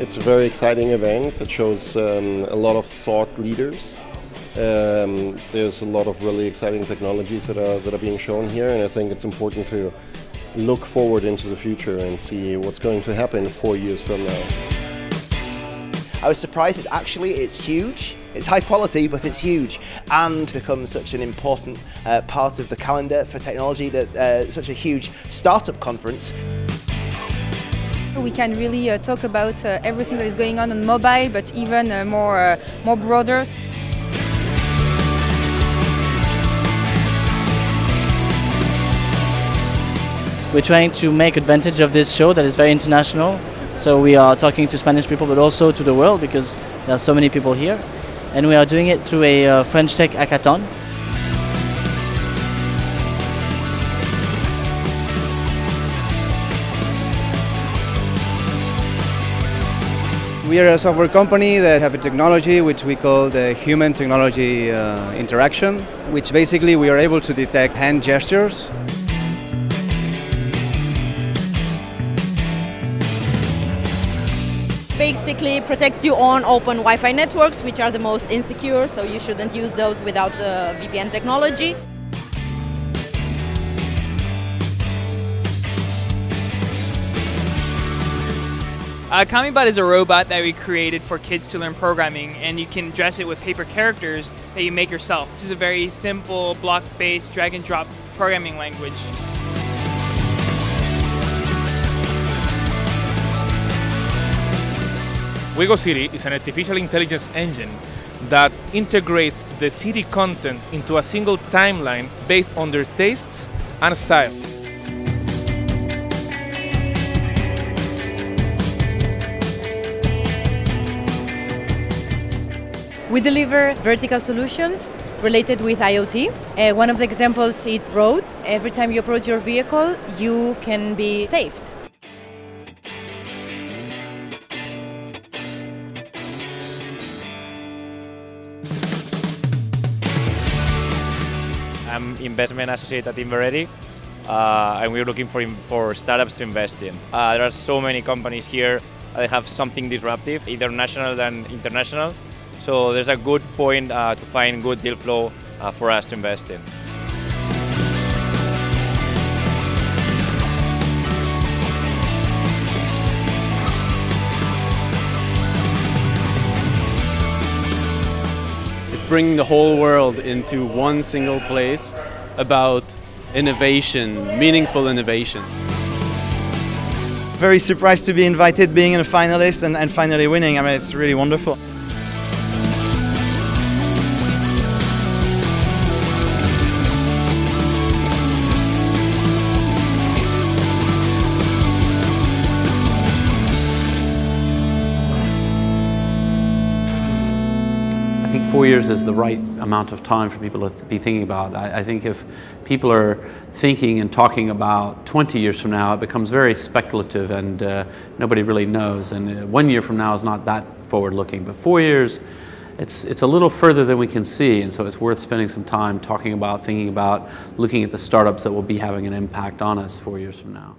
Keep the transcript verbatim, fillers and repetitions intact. It's a very exciting event. It shows um, a lot of thought leaders. Um, there's a lot of really exciting technologies that are, that are being shown here, and I think it's important to look forward into the future and see what's going to happen four years from now. I was surprised that actually it's huge. It's high quality, but it's huge, and becomes such an important uh, part of the calendar for technology, that uh, such a huge startup conference. We can really uh, talk about uh, everything that is going on on mobile, but even uh, more, uh, more broader. We're trying to make advantage of this show that is very international. So we are talking to Spanish people, but also to the world, because there are so many people here. And we are doing it through a uh, French Tech hackathon. We are a software company that have a technology which we call the human technology uh, interaction, which basically we are able to detect hand gestures. Basically protects you on open Wi-Fi networks, which are the most insecure, so you shouldn't use those without the V P N technology. Uh, KamiBot is a robot that we created for kids to learn programming, and you can dress it with paper characters that you make yourself. This is a very simple block-based drag-and-drop programming language. WigoCity is an artificial intelligence engine that integrates the city content into a single timeline based on their tastes and style. We deliver vertical solutions related with IoT. Uh, one of the examples is roads. Every time you approach your vehicle, you can be saved. I'm investment associate at Inveretti, uh, and we're looking for, for startups to invest in. Uh, there are so many companies here that have something disruptive, either national and international, so there's a good point uh, to find good deal flow uh, for us to invest in. Bringing the whole world into one single place about innovation, meaningful innovation. Very surprised to be invited, being a finalist and, and finally winning. I mean, it's really wonderful. I think four years is the right amount of time for people to be thinking about. I, I think if people are thinking and talking about twenty years from now, it becomes very speculative and uh, nobody really knows. And one year from now is not that forward-looking, but four years, it's, it's a little further than we can see, and so it's worth spending some time talking about, thinking about, looking at the startups that will be having an impact on us four years from now.